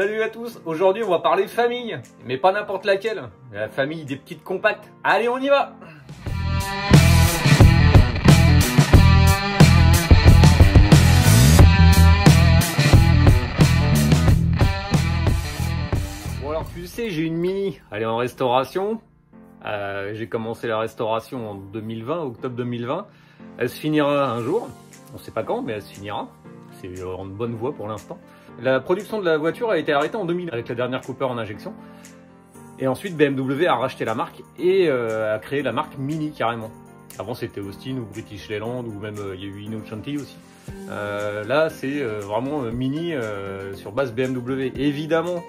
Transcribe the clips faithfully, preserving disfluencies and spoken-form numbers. Salut à tous, aujourd'hui on va parler famille, mais pas n'importe laquelle, la famille des petites compactes. Allez on y va. Bon alors tu sais, j'ai une Mini, elle est en restauration, euh, j'ai commencé la restauration en deux mille vingt, octobre deux mille vingt, elle se finira un jour, on sait pas quand mais elle se finira. C'est en bonne voie pour l'instant. La production de la voiture a été arrêtée en deux mille avec la dernière Cooper en injection. Et ensuite, B M W a racheté la marque et euh, a créé la marque Mini carrément. Avant, c'était Austin ou British Leyland ou même euh, il y a eu Innocenti aussi. Euh, là, c'est euh, vraiment euh, Mini euh, sur base B M W. Évidemment,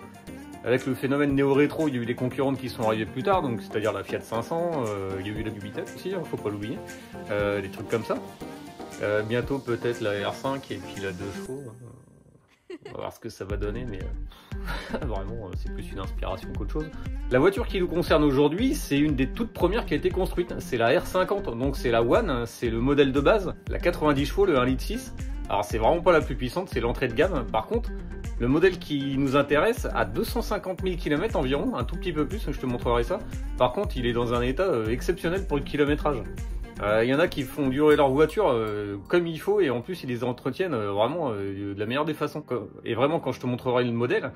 avec le phénomène néo-rétro, il y a eu des concurrentes qui sont arrivées plus tard, donc c'est-à-dire la Fiat cinq cents, euh, il y a eu la Bugatti aussi, hein, faut pas l'oublier, euh, des trucs comme ça. Euh, bientôt peut-être la R cinq et puis la deux chevaux, euh, on va voir ce que ça va donner, mais euh, vraiment euh, c'est plus une inspiration qu'autre chose. La voiture qui nous concerne aujourd'hui, c'est une des toutes premières qui a été construite, c'est la R cinquante, donc c'est la One, c'est le modèle de base, la quatre-vingt-dix chevaux, le un virgule six litres. Alors c'est vraiment pas la plus puissante, c'est l'entrée de gamme, par contre le modèle qui nous intéresse a deux cent cinquante mille kilomètres environ, un tout petit peu plus, je te montrerai ça, par contre il est dans un état euh, exceptionnel pour le kilométrage. Il euh, y en a qui font durer leur voiture euh, comme il faut et en plus ils les entretiennent euh, vraiment euh, de la meilleure des façons. Et vraiment quand je te montrerai le modèle,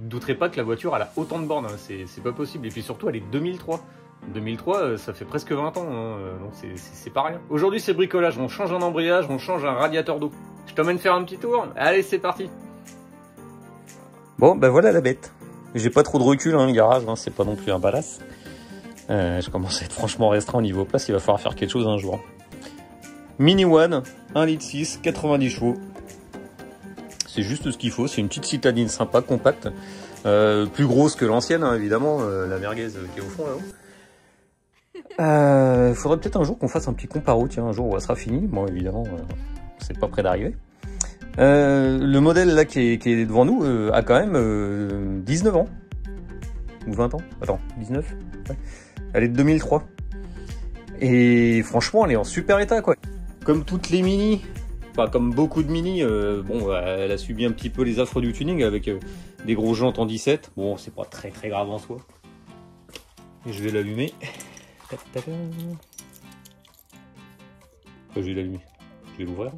ne douterai pas que la voiture elle a autant de bornes, hein. C'est pas possible. Et puis surtout elle est deux mille trois. deux mille trois euh, ça fait presque vingt ans, hein. Donc c'est pas rien. Aujourd'hui c'est bricolage, on change un embrayage, on change un radiateur d'eau. Je t'emmène faire un petit tour, allez c'est parti. Bon ben voilà la bête. J'ai pas trop de recul, hein, le garage, hein. C'est pas non plus un palace. Euh, je commence à être franchement restreint au niveau place, il va falloir faire quelque chose un jour. Mini One, un virgule six litres, quatre-vingt-dix chevaux. C'est juste ce qu'il faut, c'est une petite citadine sympa, compacte. Euh, plus grosse que l'ancienne, hein, évidemment, euh, la merguez euh, qui est au fond là-haut. Il euh, faudrait peut-être un jour qu'on fasse un petit comparo, tiens, un jour où elle sera finie. Bon, évidemment, euh, c'est pas près d'arriver. Euh, le modèle là qui est, qui est devant nous euh, a quand même euh, dix-neuf ans. Ou vingt ans, attends, dix-neuf, ouais. Elle est de deux mille trois. Et franchement, elle est en super état, quoi. Comme toutes les Mini, enfin comme beaucoup de Mini, euh, bon, elle a subi un petit peu les affres du tuning avec euh, des grosses jantes en dix-sept. Bon, c'est pas très très grave en soi. Et je vais l'allumer. Je vais l'allumer. Je vais l'ouvrir.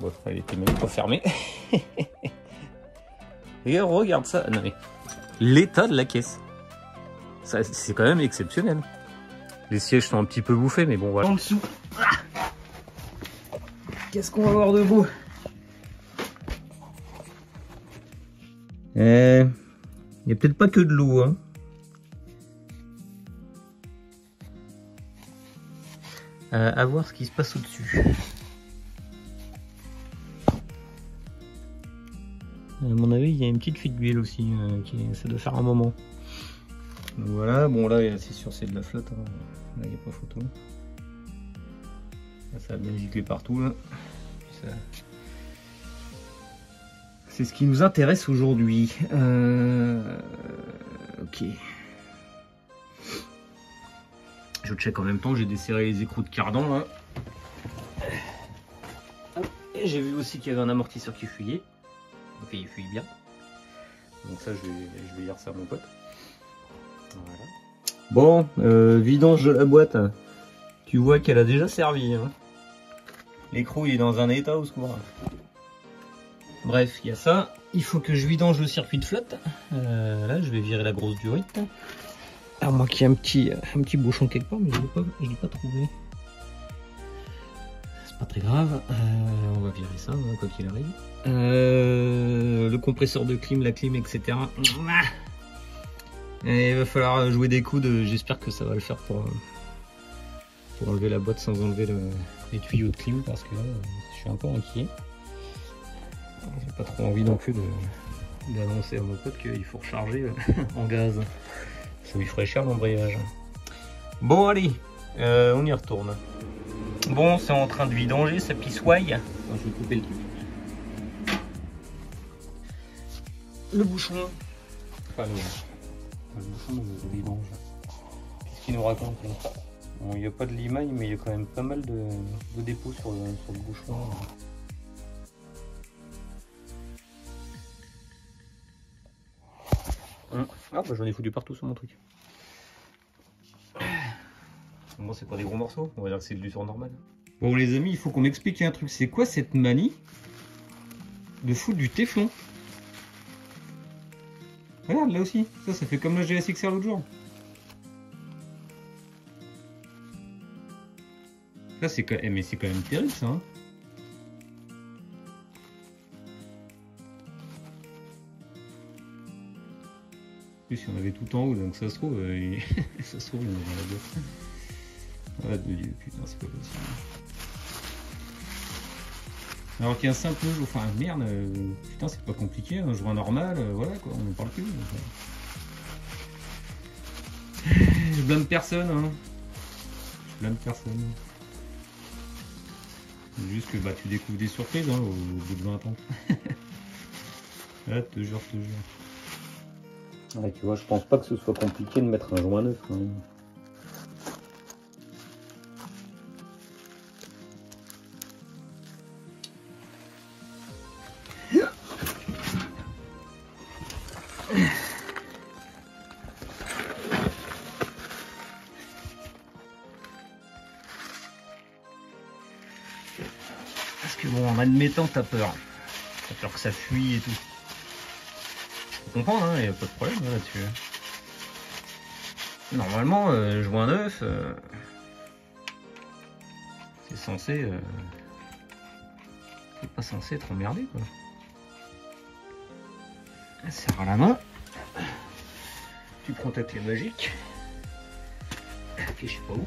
Bon, elle était même pas fermée. Et regarde ça. Non mais l'état de la caisse. C'est quand même exceptionnel. Les sièges sont un petit peu bouffés, mais bon, voilà. En dessous. Ah, qu'est-ce qu'on va voir de beau? Il eh, n'y a peut-être pas que de l'eau. Hein. Euh, à voir ce qui se passe au-dessus. À mon avis, il y a une petite fuite d'huile aussi. Euh, qui, ça doit faire un moment. Voilà, bon là c'est sûr c'est de la flotte, hein. Là il n'y a pas photo. Là, ça a bien giclé partout là. Ça... C'est ce qui nous intéresse aujourd'hui. Euh... Ok. Je check en même temps, j'ai desserré les écrous de cardan là. Et j'ai vu aussi qu'il y avait un amortisseur qui fuyait. Ok, il fuit bien. Donc ça je vais, je vais lire ça à mon pote. Voilà. Bon, euh, vidange de la boîte, tu vois qu'elle a déjà servi. Hein. L'écrou il est dans un état au secours. Bref, il y a ça. Il faut que je vidange le circuit de flotte. Euh, là, je vais virer la grosse durite. À moins qu'il y ait un petit, un petit bouchon quelque part, mais je ne l'ai pas, pas trouvé. C'est pas très grave. Euh, on va virer ça, hein, quoi qu'il arrive. Euh, le compresseur de clim, la clim, et cetera. Mouah. Et il va falloir jouer des coudes, j'espère que ça va le faire pour, pour enlever la boîte sans enlever le, les tuyaux de clim parce que là je suis un peu inquiet. J'ai pas trop envie non plus d'annoncer à mon pote qu'il faut recharger en gaz. Ça lui ferait cher l'embrayage. Bon allez, euh, on y retourne. Bon, c'est en train de vidanger, ça pissoille. Enfin, je vais couper le truc. Le bouchon. Enfin, non. Le bouchon de vidange. Qu'est-ce qu'il nous raconte là? Bon, il n'y a pas de limaille, mais il y a quand même pas mal de, de dépôts sur le, sur le bouchon. Ah bah j'en ai foutu partout sur mon truc. Bon, c'est pas des gros morceaux, on va dire que c'est de l'usure normale. Bon les amis, il faut qu'on m'explique un truc, c'est quoi cette manie de foutre du téflon? Regarde là aussi, ça ça fait comme le G S X R l'autre jour. Là c'est quand... Eh, mais c'est quand même terrible ça hein. Si on avait tout en haut, donc ça se trouve, euh, et... ça se trouve, il y en avait la boîte. Ah de Dieu, putain, c'est pas possible. Alors qu'il y a un simple jeu, enfin merde, euh, putain, c'est pas compliqué, un joueur normal, euh, voilà quoi, on ne parle plus. Donc, ouais. Je blâme personne, hein. Je blâme personne. C'est juste que bah, tu découvres des surprises hein, au, au bout de vingt ans. Là, te jure, te jure. Ouais, tu vois, je pense pas que ce soit compliqué de mettre un joint neuf quand même. Parce que bon, en admettant, t'as peur. T'as peur que ça fuit et tout. Je comprends, il hein, n'y a pas de problème hein, là-dessus. Normalement, euh, joint neuf, euh, c'est censé... Euh, c'est pas censé être emmerdé, quoi. Là, serre à la main. Tu prends ta clé magique. Ok, je sais pas où.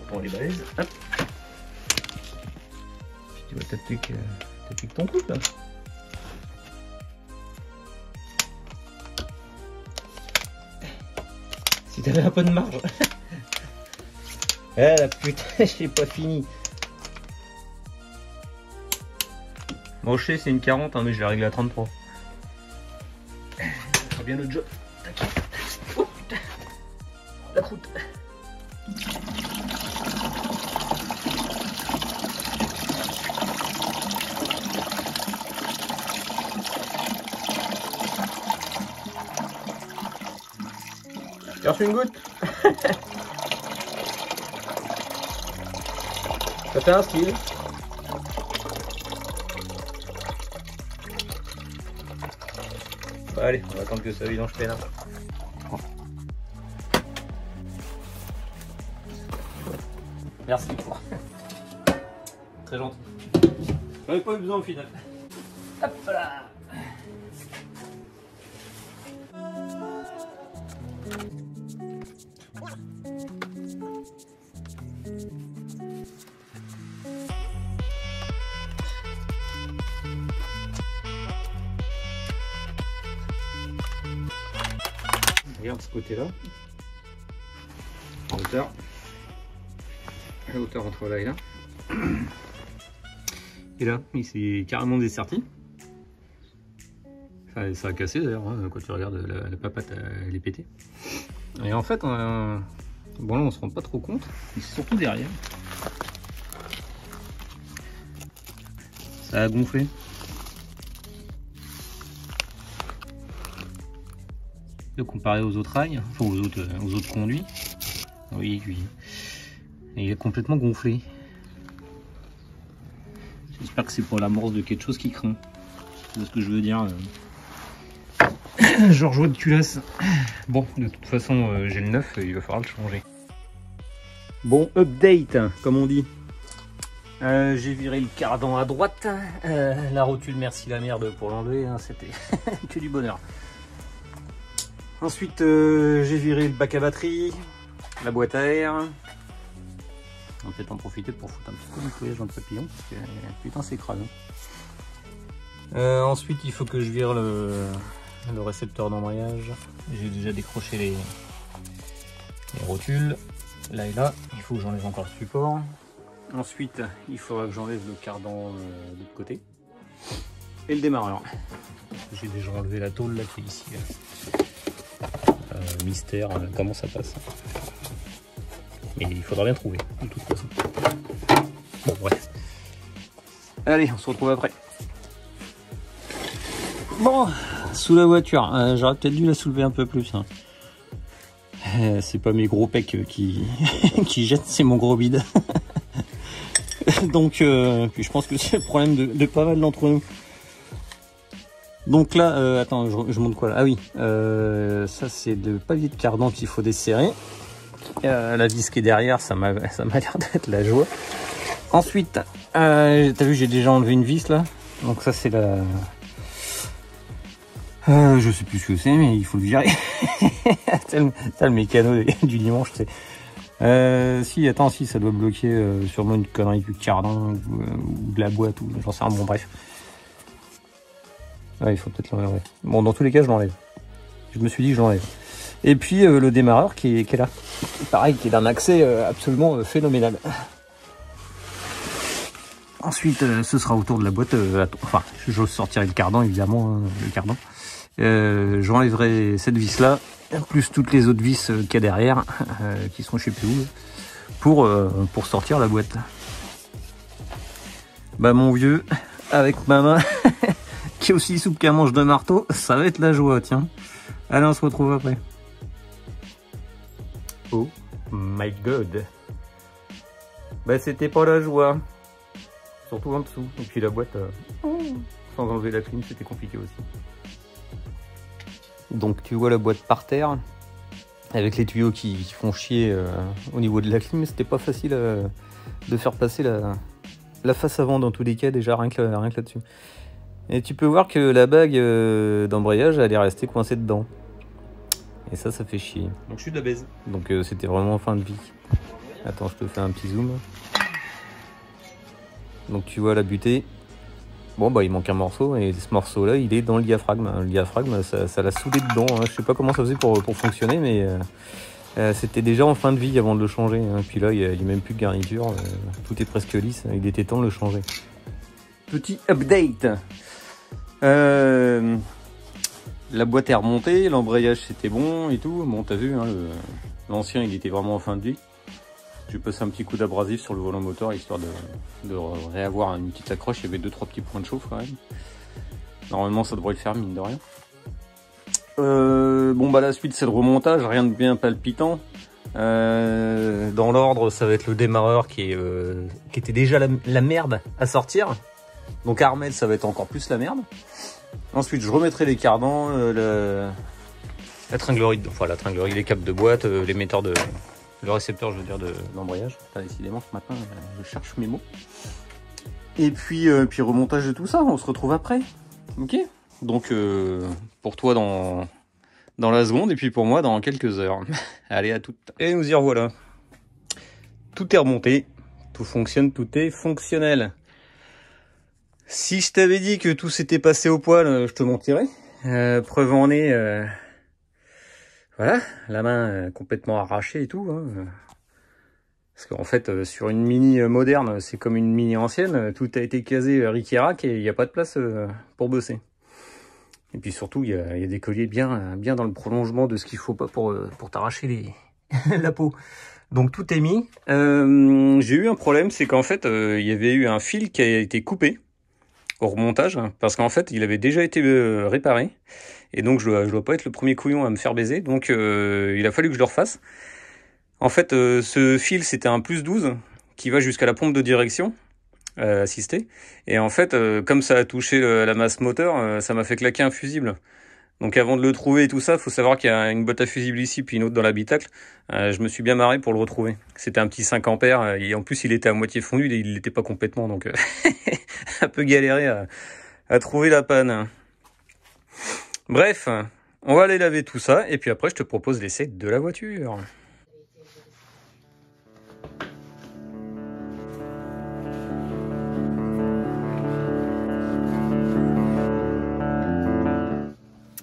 On prend les balaises. Hop. Puis tu vas t'appliquer euh, ton couple, là. Si t'avais un peu de marge. Ah la putain, j'ai pas fini. Bon, je sais, c'est une quarante, hein, mais je l'ai réglé à trente-trois. Ça fera bien notre job. T'inquiète. Oh putain. La croûte. Une goutte. Ça fait un style. Bah, allez, on va attendre que ça vidange peinard. Merci. Très gentil. J'en ai pas eu besoin au final. Hop là. Regarde ce côté là, la hauteur, la hauteur entre là et là, et là il s'est carrément desserti, enfin, ça a cassé d'ailleurs, hein, quand tu regardes la, la papate elle est pétée, et en fait, on a... bon là on se rend pas trop compte, mais c'est surtout derrière, ça a gonflé. Comparé aux autres rails, enfin aux autres, aux autres conduits, oui, oui, il est complètement gonflé. J'espère que c'est pour l'amorce de quelque chose qui craint. C'est ce que je veux dire. Genre joie de culasse. Bon, de toute façon, j'ai le neuf, il va falloir le changer. Bon, update, comme on dit. Euh, j'ai viré le cardan à droite. Euh, la rotule, merci la merde pour l'enlever. Hein, c'était que du bonheur. Ensuite, euh, j'ai viré le bac à batterie, la boîte à air. On va peut-être en profiter pour foutre un petit peu de nettoyage dans le papillon, parce que euh, putain, c'est crade. Hein. Euh, ensuite, il faut que je vire le, le récepteur d'embrayage. J'ai déjà décroché les, les rotules. Là et là, il faut que j'enlève encore le support. Ensuite, il faudra que j'enlève le cardan euh, de l'autre côté. Et le démarreur. J'ai déjà enlevé la tôle là qui est ici. Là. Euh, mystère, euh, comment ça passe. Mais il faudra bien trouver, de toute façon. Bon, bref. Allez, on se retrouve après. Bon, sous la voiture. Euh, J'aurais peut-être dû la soulever un peu plus. Hein. Euh, c'est pas mes gros pecs qui, qui jettent, c'est mon gros bide. Donc, euh, puis je pense que c'est le problème de, de pas mal d'entre nous. Donc là, euh, attends, je, je monte quoi là? Ah oui, euh, ça c'est de palier de cardan qu'il faut desserrer. Euh, la vis qui est derrière, ça m'a l'air d'être la joie. Ensuite, euh, t'as vu, j'ai déjà enlevé une vis là. Donc ça c'est la... Euh, je sais plus ce que c'est, mais il faut le virer. T'as le, le mécano du dimanche, tu sais. Euh, si, attends, si, ça doit bloquer euh, sûrement une connerie du cardan ou, euh, ou de la boîte ou j'en sais rien. Bon, bref. Ouais, il faut peut-être l'enlever. Bon, dans tous les cas, je l'enlève. Je me suis dit que je l'enlève. Et puis, euh, le démarreur qui est, qui est là. Pareil, qui est d'un accès euh, absolument euh, phénoménal. Ensuite, euh, ce sera autour de la boîte. Euh, enfin, je sortirai le cardan, évidemment. Hein, le cardan. Euh, J'enlèverai cette vis-là, plus toutes les autres vis euh, qu'il y a derrière, euh, qui sont je sais plus où, pour, euh, pour sortir la boîte. Bah, mon vieux, avec ma main... qui est aussi souple qu'un manche de marteau, ça va être la joie, tiens. Allez, on se retrouve après. Oh my god. Bah c'était pas la joie. Surtout en dessous. Et puis la boîte, euh, oh. sans enlever la clim, c'était compliqué aussi. Donc tu vois la boîte par terre, avec les tuyaux qui, qui font chier euh, au niveau de la clim, c'était pas facile euh, de faire passer la, la face avant dans tous les cas, déjà rien que, rien que là-dessus. Et tu peux voir que la bague d'embrayage, elle est restée coincée dedans. Et ça, ça fait chier. Donc je suis de la baise. Donc euh, c'était vraiment fin de vie. Attends, je te fais un petit zoom. Donc tu vois la butée. Bon, bah il manque un morceau. Et ce morceau-là, il est dans le diaphragme. Le diaphragme, ça, ça l'a soudé dedans. Hein. Je sais pas comment ça faisait pour, pour fonctionner, mais euh, euh, c'était déjà en fin de vie avant de le changer. Hein. Puis là, il n'y a, a même plus de garniture. Euh, tout est presque lisse. Il était temps de le changer. Petit update. Euh, la boîte est remontée, l'embrayage c'était bon et tout. Bon, t'as vu, hein, l'ancien il était vraiment en fin de vie. J'ai passé un petit coup d'abrasif sur le volant moteur histoire de, de réavoir une petite accroche. Il y avait deux trois petits points de chauffe quand même. Normalement, ça devrait le faire, mine de rien. Euh, bon, bah la suite c'est le remontage, rien de bien palpitant. Euh, dans l'ordre, ça va être le démarreur qui, est, euh, qui était déjà la, la merde à sortir. Donc à remettre, ça va être encore plus la merde. Ensuite, je remettrai les cardans, euh, le... la tringlerie, enfin la tringlerie, les câbles de boîte, euh, l'émetteur de... le récepteur, je veux dire, de l'embrayage. Décidément, ce matin, je cherche mes mots. Et puis, euh, puis remontage de tout ça, on se retrouve après. Ok. Donc, euh, pour toi, dans... dans la seconde, et puis pour moi, dans quelques heures. Allez, à toutes. Et nous y revoilà. Tout est remonté, tout fonctionne, tout est fonctionnel. Si je t'avais dit que tout s'était passé au poil, je te mentirais. Euh, preuve en est, euh... voilà, la main euh, complètement arrachée et tout. Hein. Parce qu'en fait, euh, sur une mini moderne, c'est comme une mini ancienne, tout a été casé euh, ric et rac et il n'y a pas de place euh, pour bosser. Et puis surtout, il y, y a des colliers bien, bien dans le prolongement de ce qu'il faut pas pour, pour t'arracher la peau. Donc tout est mis. Euh, J'ai eu un problème, c'est qu'en fait, il euh, y avait eu un fil qui a été coupé au remontage, parce qu'en fait, il avait déjà été euh, réparé. Et donc, je ne dois, je dois pas être le premier couillon à me faire baiser. Donc, euh, il a fallu que je le refasse. En fait, euh, ce fil, c'était un plus douze qui va jusqu'à la pompe de direction. Euh, assisté, et en fait euh, comme ça a touché le, la masse moteur, euh, ça m'a fait claquer un fusible. Donc avant de le trouver et tout ça, faut savoir qu'il y a une boîte à fusible ici puis une autre dans l'habitacle. Euh, je me suis bien marré pour le retrouver. C'était un petit cinq ampères et en plus il était à moitié fondu, il n'était pas complètement, donc euh, un peu galéré à, à trouver la panne. Bref, on va aller laver tout ça et puis après je te propose l'essai de la voiture.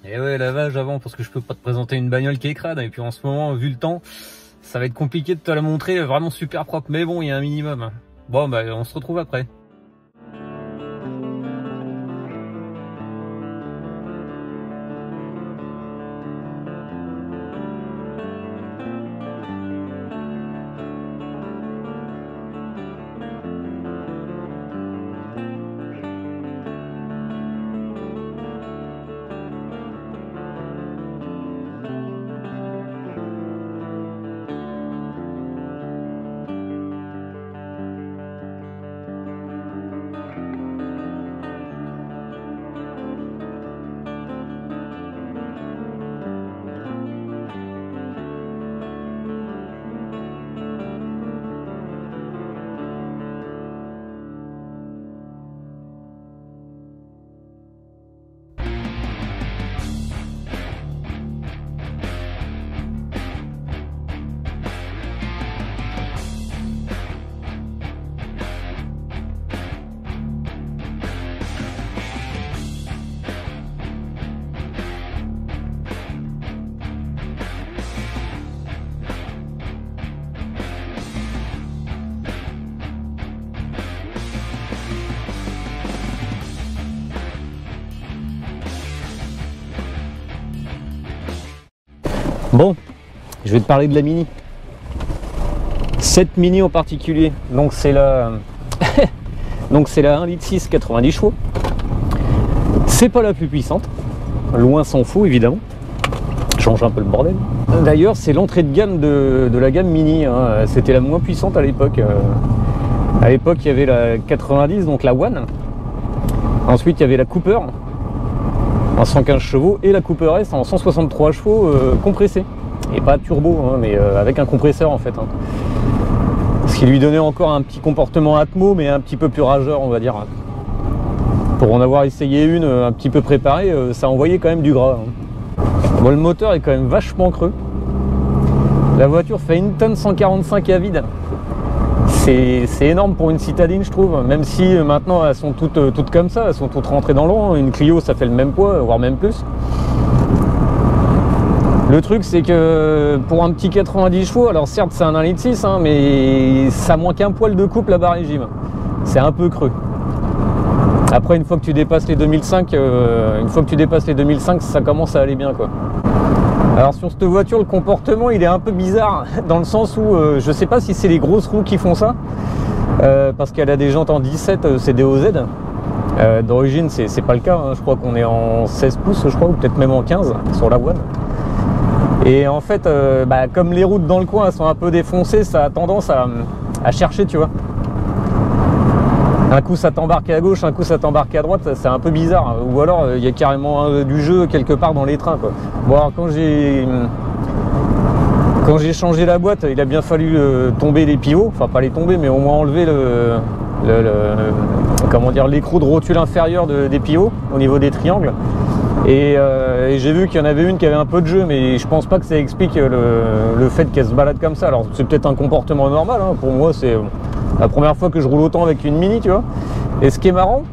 Et ouais, lavage avant, parce que je peux pas te présenter une bagnole qui est crade. Et puis en ce moment, vu le temps, ça va être compliqué de te la montrer vraiment super propre. Mais bon, il y a un minimum. Bon, bah on se retrouve après. Bon, je vais te parler de la Mini. Cette Mini en particulier, donc c'est la donc c'est la un virgule six litres quatre-vingt-dix chevaux. C'est pas la plus puissante, loin s'en faut évidemment. Change un peu le bordel. D'ailleurs, c'est l'entrée de gamme de, de la gamme Mini, hein. C'était la moins puissante à l'époque. À l'époque, il y avait la quatre-vingt-dix, donc la One. Ensuite, il y avait la Cooper en cent quinze chevaux et la Cooper S en cent soixante-trois chevaux euh, compressée. Et pas turbo, hein, mais euh, avec un compresseur en fait. Hein. Ce qui lui donnait encore un petit comportement atmo, mais un petit peu plus rageur, on va dire. Pour en avoir essayé une un petit peu préparée, ça envoyait quand même du gras. Hein. Bon, le moteur est quand même vachement creux. La voiture fait une tonne cent quarante-cinq à vide. C'est énorme pour une citadine, je trouve, même si maintenant elles sont toutes, toutes comme ça, elles sont toutes rentrées dans l'an. Une Clio, ça fait le même poids, voire même plus. Le truc, c'est que pour un petit quatre-vingt-dix chevaux, alors certes c'est un un virgule six litres, hein, mais ça manque un poil de couple à bas régime. C'est un peu creux. Après, une fois que tu dépasses les deux mille cinq, euh, une fois que tu dépasses les deux mille cinq, ça commence à aller bien, quoi. Alors sur cette voiture, le comportement il est un peu bizarre, dans le sens où euh, je sais pas si c'est les grosses roues qui font ça, euh, parce qu'elle a des jantes en dix-sept, c'est des O Z. Euh, D'origine c'est pas le cas, hein. Je crois qu'on est en seize pouces, je crois, ou peut-être même en quinze sur la One. Et en fait, euh, bah, comme les routes dans le coin elles sont un peu défoncées, ça a tendance à, à chercher, tu vois. Un coup ça t'embarque à gauche, un coup ça t'embarque à droite, c'est un peu bizarre. Ou alors il y a carrément du jeu quelque part dans les trains, quoi. Bon, alors quand j'ai quand j'ai changé la boîte, il a bien fallu tomber les pivots, enfin pas les tomber, mais au moins enlever le, le, le comment dire l'écrou de rotule inférieur de, des pivots au niveau des triangles. Et, euh, et j'ai vu qu'il y en avait une qui avait un peu de jeu, mais je pense pas que ça explique le, le fait qu'elle se balade comme ça. Alors c'est peut-être un comportement normal, hein. Pour moi c'est la première fois que je roule autant avec une Mini, tu vois. Et ce qui est marrant,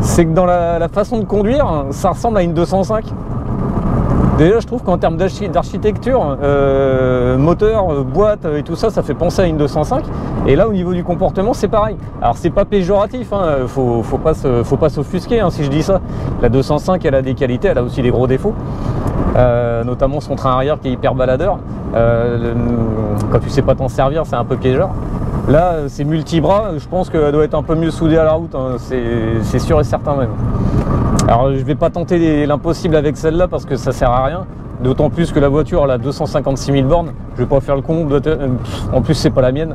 c'est que dans la, la façon de conduire, ça ressemble à une deux cent cinq. Déjà, je trouve qu'en termes d'architecture, euh, moteur, boîte et tout ça, ça fait penser à une deux cent cinq. Et là, au niveau du comportement, c'est pareil. Alors, c'est pas péjoratif, hein. faut, faut pas se, faut pas s'offusquer, hein, si je dis ça. La deux cent cinq, elle a des qualités, elle a aussi des gros défauts. Euh, notamment son train arrière qui est hyper baladeur. Euh, le, quand tu sais pas t'en servir, c'est un peu piégeur. Là, c'est multi-bras, je pense qu'elle doit être un peu mieux soudée à la route, hein. C'est sûr et certain même. Alors, je vais pas tenter l'impossible avec celle-là parce que ça sert à rien, d'autant plus que la voiture elle a deux cent cinquante-six mille bornes, je vais pas faire le con, en plus c'est pas la mienne,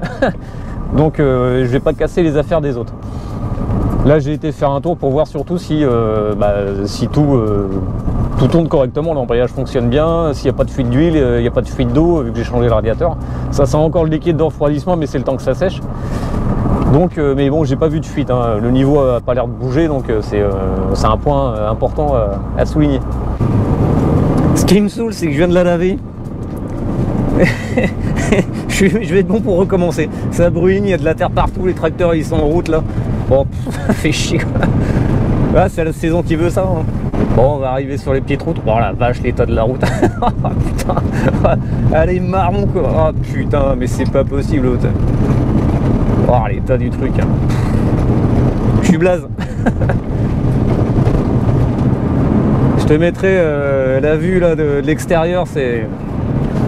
donc euh, je vais pas casser les affaires des autres. Là, j'ai été faire un tour pour voir surtout si, euh, bah, si tout, euh, tout tourne correctement, l'embrayage fonctionne bien, s'il n'y a pas de fuite d'huile, il euh, n'y a pas de fuite d'eau, vu que j'ai changé le radiateur. Ça sent encore le liquide de refroidissement, mais c'est le temps que ça sèche. Donc, euh, mais bon, j'ai pas vu de fuite, hein. Le niveau n'a pas l'air de bouger, donc euh, c'est euh, un point euh, important euh, à souligner. Ce qui me saoule, c'est que je viens de la laver. Je vais être bon pour recommencer. Ça bruine, il y a de la terre partout, les tracteurs ils sont en route là. Bon, ça fait chier quoi. Ah, c'est la saison qui veut ça. Hein. Bon, on va arriver sur les petites routes. Oh la vache, l'état de la route. Oh putain. Elle est marron quoi. Oh putain, mais c'est pas possible. Oh l'état du truc. Hein. Je suis blaze. Je te mettrai euh, la vue là de, de l'extérieur, c'est.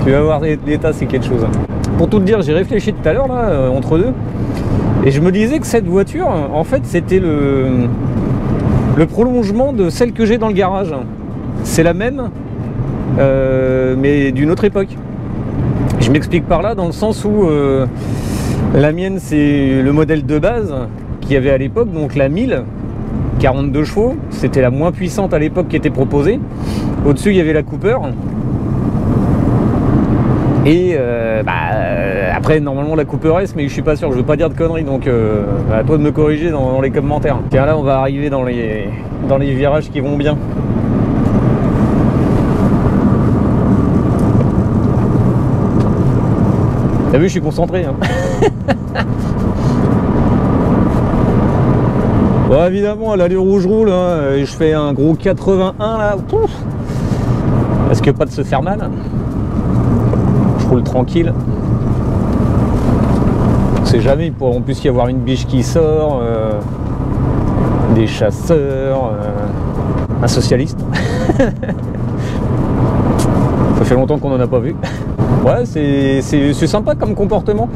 Tu vas voir l'état, c'est quelque chose. Pour tout te dire, j'ai réfléchi tout à l'heure là, euh, entre deux. Et je me disais que cette voiture, en fait, c'était le, le prolongement de celle que j'ai dans le garage. C'est la même, euh, mais d'une autre époque. Je m'explique par là, dans le sens où euh, la mienne, c'est le modèle de base qu'il y avait à l'époque, donc la mille, quarante-deux chevaux. C'était la moins puissante à l'époque qui était proposée. Au-dessus, il y avait la Cooper. Et euh, bah, après normalement la Cooper S, mais je suis pas sûr, je veux pas dire de conneries, donc euh, à toi de me corriger dans, dans les commentaires. Tiens, là on va arriver dans les, dans les virages qui vont bien. T'as vu, je suis concentré, hein. Bon, évidemment à l'allure où je roule, hein, je fais un gros quatre-vingt-un là. Pouf, est-ce que pas de se faire mal? Roule tranquille, on sait jamais, il pourrait en plus y avoir une biche qui sort, euh, des chasseurs, euh, un socialiste. Faut fait longtemps qu'on n'en a pas vu. Ouais, c'est sympa comme comportement.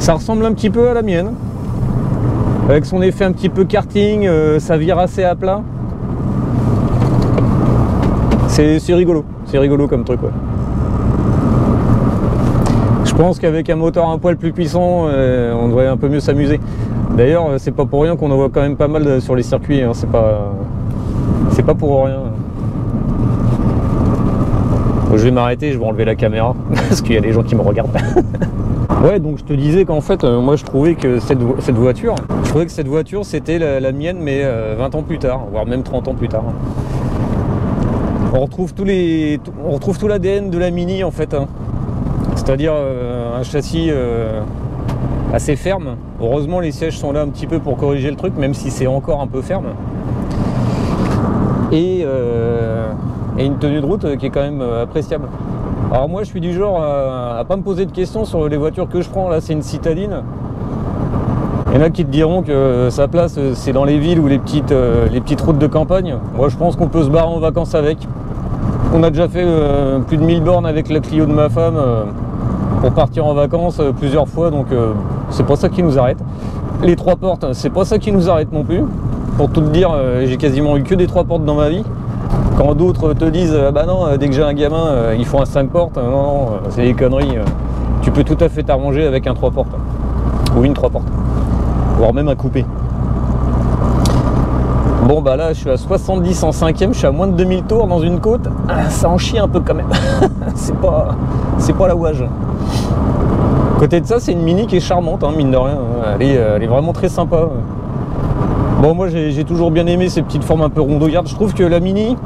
Ça ressemble un petit peu à la mienne. Avec son effet un petit peu karting, euh, ça vire assez à plat. C'est rigolo, c'est rigolo comme truc. Ouais. Je pense qu'avec un moteur un poil plus puissant, euh, on devrait un peu mieux s'amuser. D'ailleurs, c'est pas pour rien qu'on en voit quand même pas mal sur les circuits, hein. C'est pas, c'est pas pour rien. Je vais m'arrêter, je vais enlever la caméra, parce qu'il y a des gens qui me regardent. Ouais, donc je te disais qu'en fait, euh, moi je trouvais que cette, vo cette voiture, je trouvais que cette voiture c'était la, la mienne, mais euh, vingt ans plus tard, voire même trente ans plus tard. On retrouve tous les, on retrouve tout l'A D N de la Mini en fait, hein. C'est-à-dire euh, un châssis euh, assez ferme. Heureusement, les sièges sont là un petit peu pour corriger le truc, même si c'est encore un peu ferme. Et... Euh, et une tenue de route qui est quand même appréciable. Alors moi je suis du genre à, à pas me poser de questions sur les voitures que je prends. Là c'est une citadine. Il y en a qui te diront que sa place c'est dans les villes ou les petites, les petites routes de campagne. Moi je pense qu'on peut se barrer en vacances avec. On a déjà fait euh, plus de mille bornes avec la Clio de ma femme euh, pour partir en vacances euh, plusieurs fois, donc euh, c'est pas ça qui nous arrête. Les trois portes, c'est pas ça qui nous arrête non plus. Pour tout te dire, euh, j'ai quasiment eu que des trois portes dans ma vie. Quand d'autres te disent « bah non, dès que j'ai un gamin, il faut un cinq portes », non, non, c'est des conneries. Tu peux tout à fait t'arranger avec un trois portes, ou une trois portes, voire même un coupé. Bon bah là, je suis à soixante-dix en cinquième, je suis à moins de deux mille tours dans une côte, ça en chie un peu quand même, c'est pas, c'est pas la ouage. Côté de ça, c'est une Mini qui est charmante, hein, mine de rien, elle est, elle est vraiment très sympa. Bon, moi j'ai toujours bien aimé ces petites formes un peu rondouillardes. Je trouve que la Mini,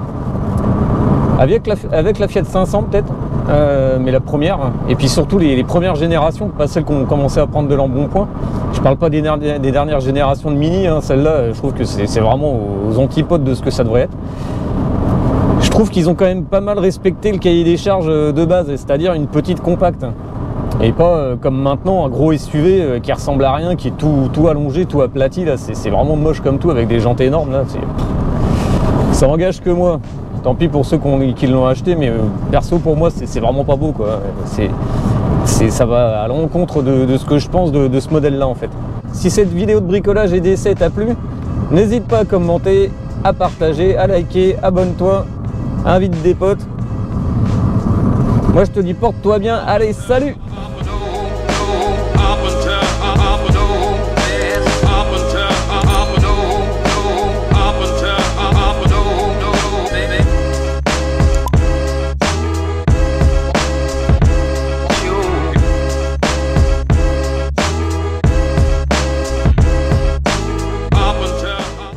avec la, avec la Fiat cinq cents peut-être, euh, mais la première, et puis surtout les, les premières générations, pas celles qu'on commençait à prendre de l'embonpoint. Je parle pas des, des dernières générations de Mini, hein, celle-là, je trouve que c'est vraiment aux antipodes de ce que ça devrait être. Je trouve qu'ils ont quand même pas mal respecté le cahier des charges de base, c'est-à-dire une petite compacte. Et pas euh, comme maintenant un gros S U V euh, qui ressemble à rien, qui est tout, tout allongé, tout aplati, là c'est vraiment moche comme tout avec des jantes énormes, là ça engage que moi. Tant pis pour ceux qui, qui l'ont acheté, mais euh, perso pour moi c'est vraiment pas beau quoi. C'est, c'est, ça va à l'encontre de, de ce que je pense de, de ce modèle là en fait. Si cette vidéo de bricolage et d'essai t'a plu, n'hésite pas à commenter, à partager, à liker, abonne-toi, invite des potes. Moi je te dis porte-toi bien, allez salut!